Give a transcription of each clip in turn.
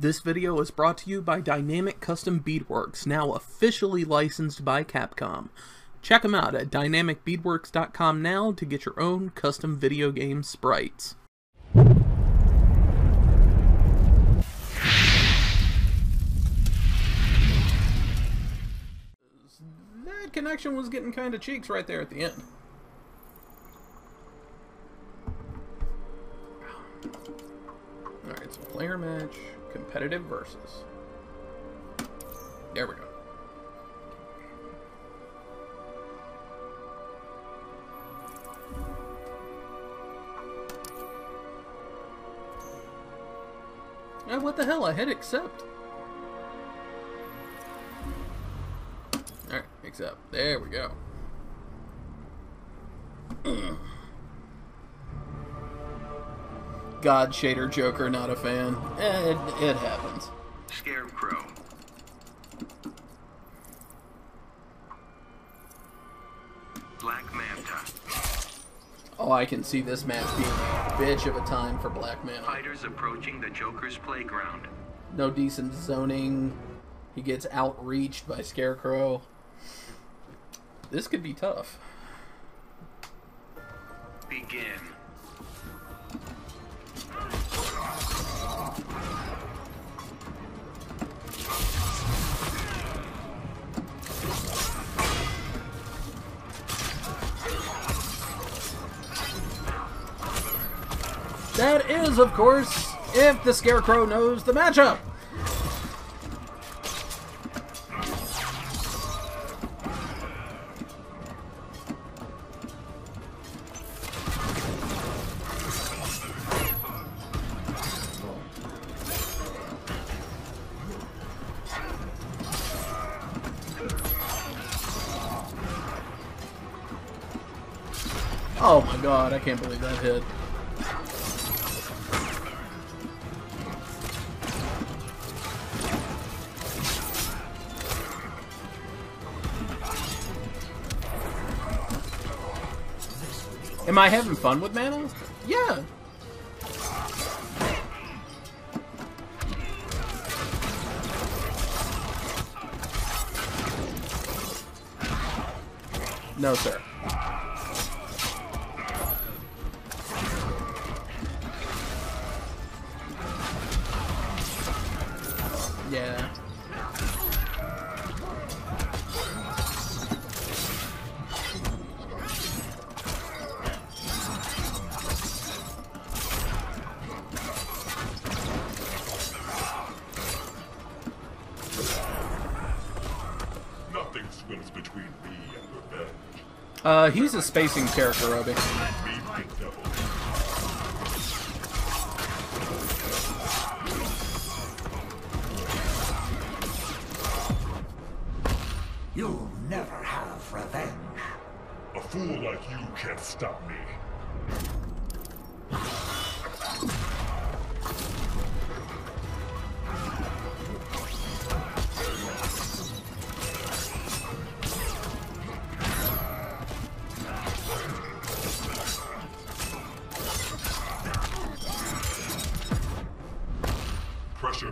This video is brought to you by Dynamic Custom Beadworks, now officially licensed by Capcom. Check them out at dynamicbeadworks.com now to get your own custom video game sprites. That connection was getting kind of cheeks right there at the end. Alright, it's a player match. Competitive versus. There we go. Oh, what the hell? I hit accept. Alright, accept. There we go. God, Shader Joker, not a fan. It happens. Scarecrow. Black Manta. Oh, I can see this match being a bitch of a time for Black Manta. Fighters approaching the Joker's playground. No decent zoning. He gets outreached by Scarecrow. This could be tough. Begin. That is, of course, if the Scarecrow knows the matchup. Oh my god, I can't believe that hit. Am I having fun with Manta? Yeah! No, sir. Yeah. He's a spacing character, Robbie. You'll never have revenge. A fool like you can't stop me.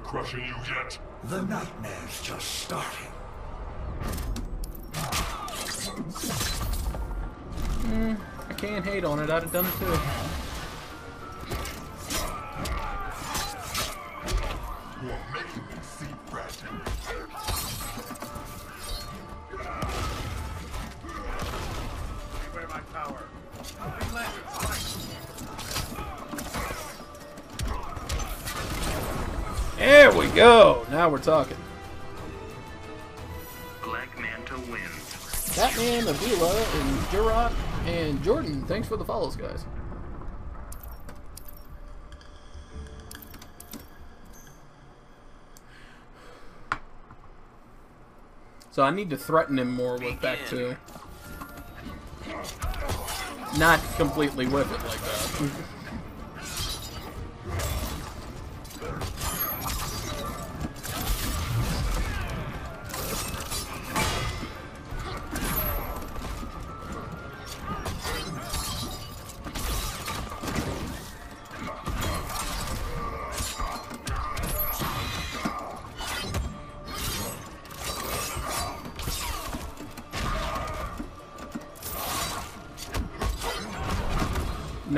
Crushing you yet? The nightmare's just starting. I can't hate on it. I'd have done it too. You're making me see red. Beware my power. Helping There we go! Now we're talking. Black Manta wins. Batman, Avila, and Jurok, and Jordan, thanks for the follows, guys. So I need to threaten him more with back two. Not completely whip it like that.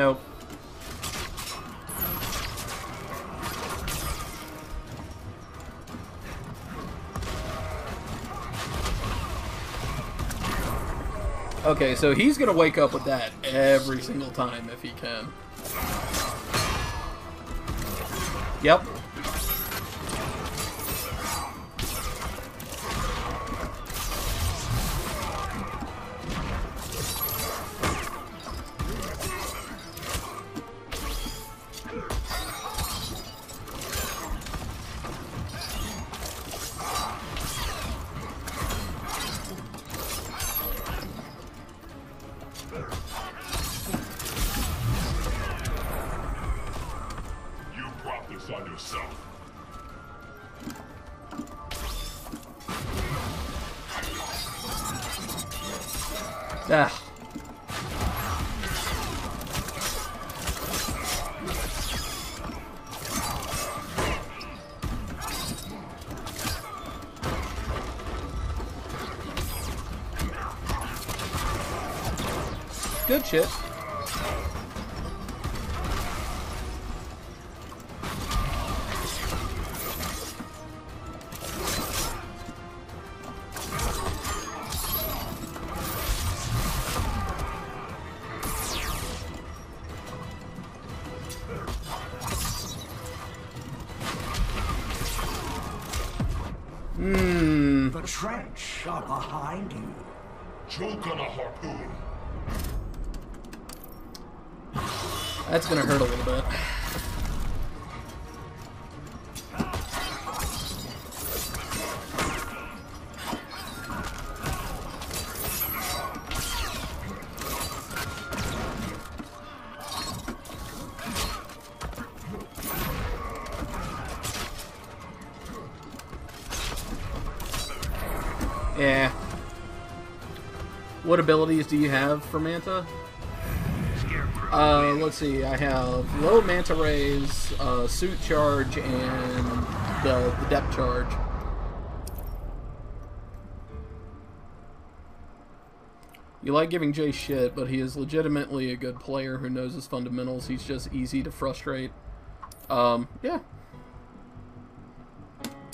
Nope. Okay, so he's gonna wake up with that every single time if he can. Yep. Ah. Good shit. The trench are behind you. Choke on a harpoon. That's gonna hurt a little bit. Yeah. What abilities do you have for Manta? Let's see. I have low Manta Rays, suit charge, and the depth charge. You like giving Jay shit, but he is legitimately a good player who knows his fundamentals. He's just easy to frustrate. Yeah.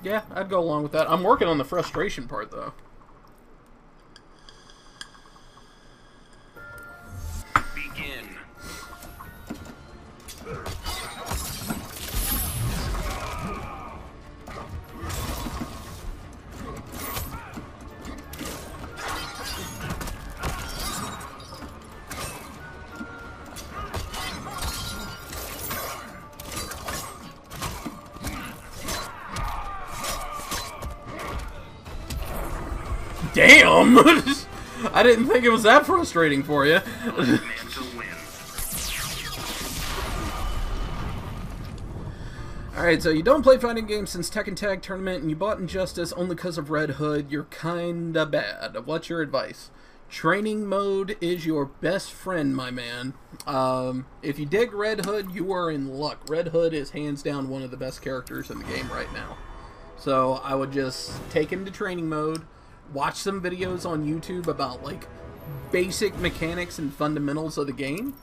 Yeah, I'd go along with that. I'm working on the frustration part, though. Damn! I didn't think it was that frustrating for you. Alright, so you don't play fighting games since Tekken Tag Tournament, and you bought Injustice only because of Red Hood. You're kinda bad. What's your advice? Training mode is your best friend, my man. If you dig Red Hood, you are in luck. Red Hood is hands down one of the best characters in the game right now. So I would just take him to training mode. Watch some videos on YouTube about, like, basic mechanics and fundamentals of the game.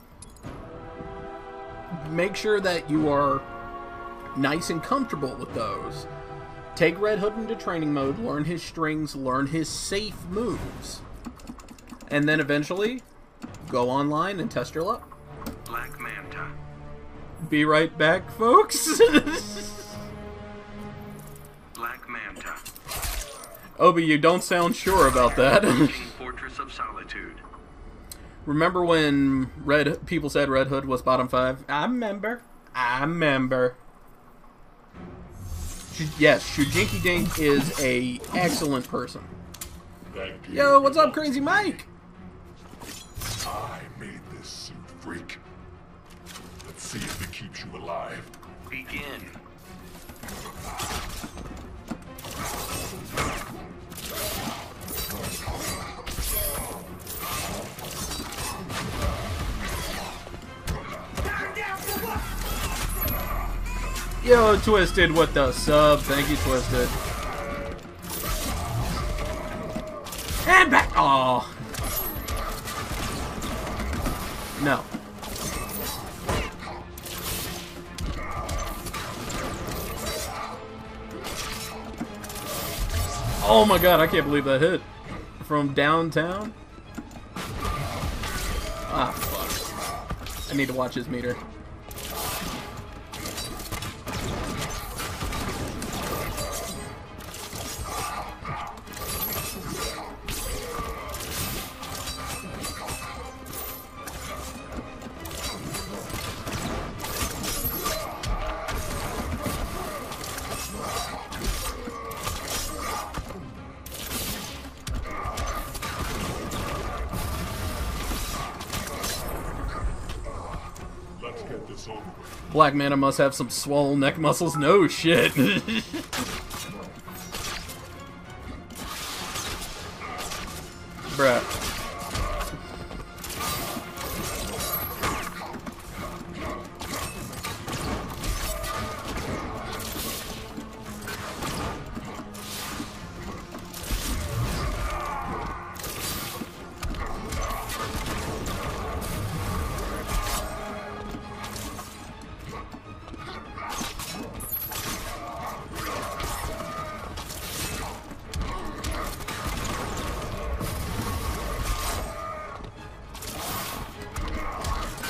Make sure that you are nice and comfortable with those. Take Red Hood into training mode, learn his strings, learn his safe moves. And then eventually, go online and test your luck. Black Manta. Be right back, folks. Black Manta. Obi, you don't sound sure about that. Fortress of Solitude. Remember when people said Red Hood was bottom 5? I remember. I remember. Yes, Shujinki Dink is a excellent person. Yo, what's up, Crazy Mike? I made this suit, freak. Let's see if it keeps you alive. Begin. Yo, Twisted, what the sub? Thank you, Twisted. And back! Aw! No. Oh my god, I can't believe that hit. From downtown? Ah, fuck. I need to watch his meter. Black Manta must have some swollen neck muscles. No shit. Bruh.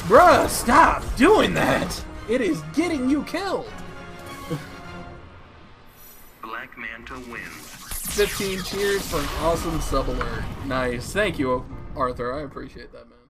Bruh, stop doing that! It is getting you killed! Black Manta wins. 15 cheers for an awesome sub alert. Nice. Thank you, Arthur. I appreciate that, man.